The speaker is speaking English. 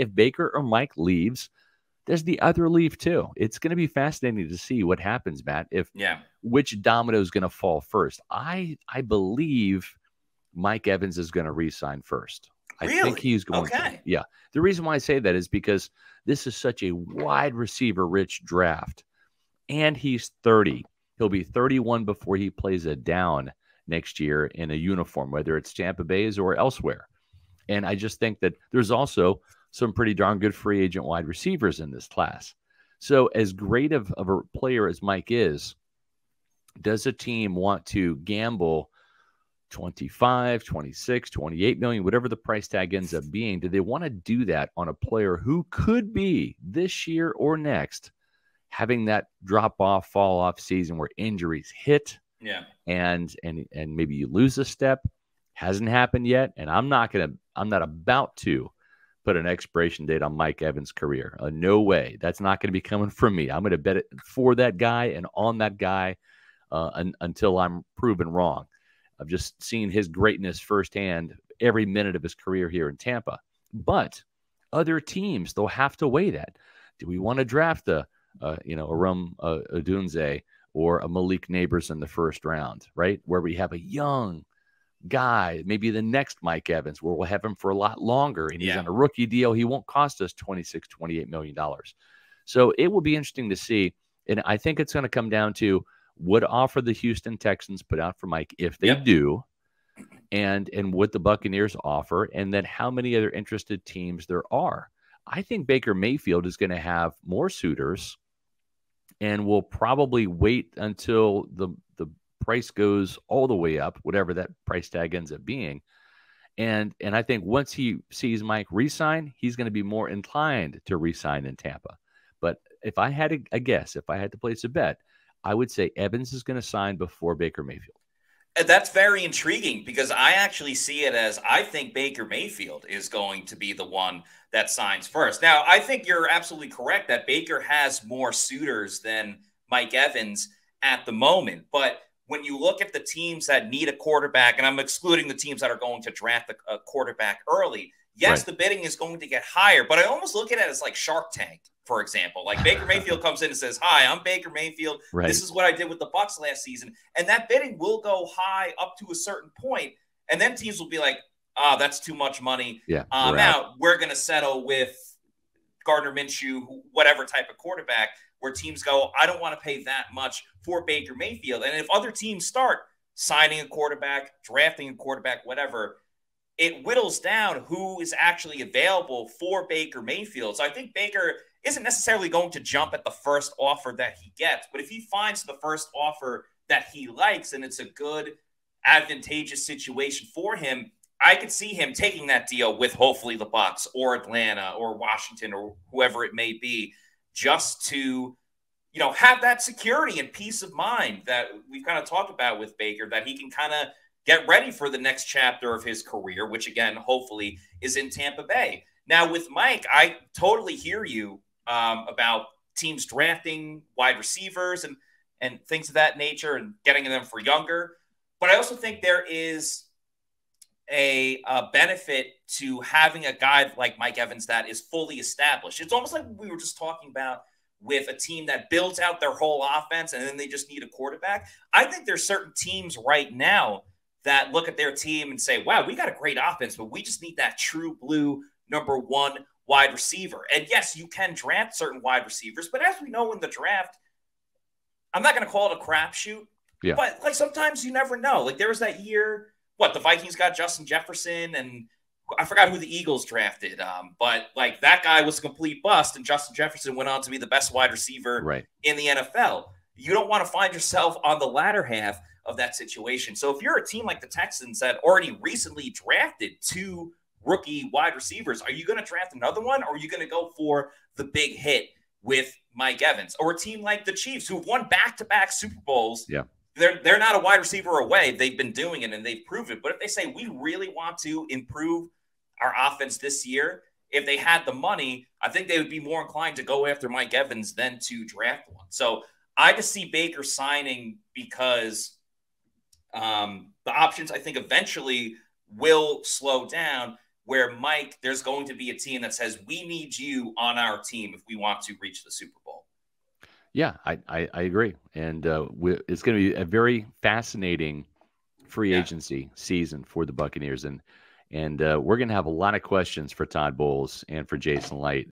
if Baker or Mike leaves, there's the other leaf too. It's going to be fascinating to see what happens, Matt, if which domino is going to fall first. I believe Mike Evans is going to re-sign first. I think he's going to. Yeah. The reason why I say that is because this is such a wide receiver-rich draft, and he's 30. He'll be 31 before he plays a down next year in a uniform, whether it's Tampa Bay's or elsewhere. And I just think that there's also some pretty darn good free agent wide receivers in this class. So as great of a player as Mike is, does a team want to gamble 25, 26, 28 million, whatever the price tag ends up being? Do they want to do that on a player who could be this year or next having that drop off, fall off season where injuries hit? Yeah. And maybe you lose a step. Hasn't happened yet. And I'm not about to put an expiration date on Mike Evans' career. No way. That's not going to be coming from me. I'm going to bet it for that guy and on that guy until I'm proven wrong. I've just seen his greatness firsthand every minute of his career here in Tampa. But other teams, they'll have to weigh that. Do we want to draft a Rum Dunzeor or a Malik Neighbors in the first round, right? Where we have a young guy, maybe the next Mike Evans, where we'll have him for a lot longer, and he's on a rookie deal. He won't cost us $26, $28 million. So it will be interesting to see. And I think it's going to come down to what offer the Houston Texans put out for Mike, if they do, and what the Buccaneers offer, and then how many other interested teams there are. I think Baker Mayfield is going to have more suitors and will probably wait until the price goes all the way up, whatever that price tag ends up being. And I think once he sees Mike resign, he's going to be more inclined to resign in Tampa. But if I had a guess, if I had to place a bet, I would say Evans is going to sign before Baker Mayfield. That's very intriguing, because I actually see it as I think Baker Mayfield is going to be the one that signs first. Now, I think you're absolutely correct that Baker has more suitors than Mike Evans at the moment. But when you look at the teams that need a quarterback, and I'm excluding the teams that are going to draft a quarterback early, yes, the bidding is going to get higher. But I almost look at it as like Shark Tank. For example, like Baker Mayfield comes in and says, "Hi, I'm Baker Mayfield. Right. This is what I did with the Bucs last season." And that bidding will go high up to a certain point. And then teams will be like, "Ah, oh, that's too much money. I'm out. We're going to settle with Gardner Minshew, whatever type of quarterback," where teams go, "I don't want to pay that much for Baker Mayfield." And if other teams start signing a quarterback, drafting a quarterback, whatever, it whittles down who is actually available for Baker Mayfield. So I think Baker isn't necessarily going to jump at the first offer that he gets, but if he finds the first offer that he likes and it's a good, advantageous situation for him, I could see him taking that deal with hopefully the Bucs or Atlanta or Washington or whoever it may be, just to, you know, have that security and peace of mind that we've kind of talked about with Baker, that he can kind of get ready for the next chapter of his career, which again, hopefully is in Tampa Bay. Now with Mike, I totally hear you about teams drafting wide receivers and things of that nature and getting them for younger. But I also think there is a benefit to having a guy like Mike Evans that is fully established. It's almost like we were just talking about with a team that builds out their whole offense and then they just need a quarterback. I think there's certain teams right now that look at their team and say, "Wow, we got a great offense, but we just need that true blue number one wide receiver." And yes, you can draft certain wide receivers, but as we know in the draft, I'm not going to call it a crapshoot, but like sometimes you never know. Like there was that year, the Vikings got Justin Jefferson, and I forgot who the Eagles drafted, but like that guy was a complete bust, and Justin Jefferson went on to be the best wide receiver in the NFL. You don't want to find yourself on the latter half of that situation. So if you're a team like the Texans that already recently drafted two rookie wide receivers, are you going to draft another one, or are you going to go for the big hit with Mike Evans? Or a team like the Chiefs, who've won back-to-back Super Bowls, they're not a wide receiver away. They've been doing it, and they've proved it. But if they say, "We really want to improve our offense this year," if they had the money, I think they would be more inclined to go after Mike Evans than to draft one. So I just see Baker signing because the options, I think, eventually will slow down, where, Mike, there's going to be a team that says, we need you on our team if we want to reach the Super Bowl. Yeah, I agree. And it's going to be a very fascinating free agency season for the Buccaneers. And we're going to have a lot of questions for Todd Bowles and for Jason Licht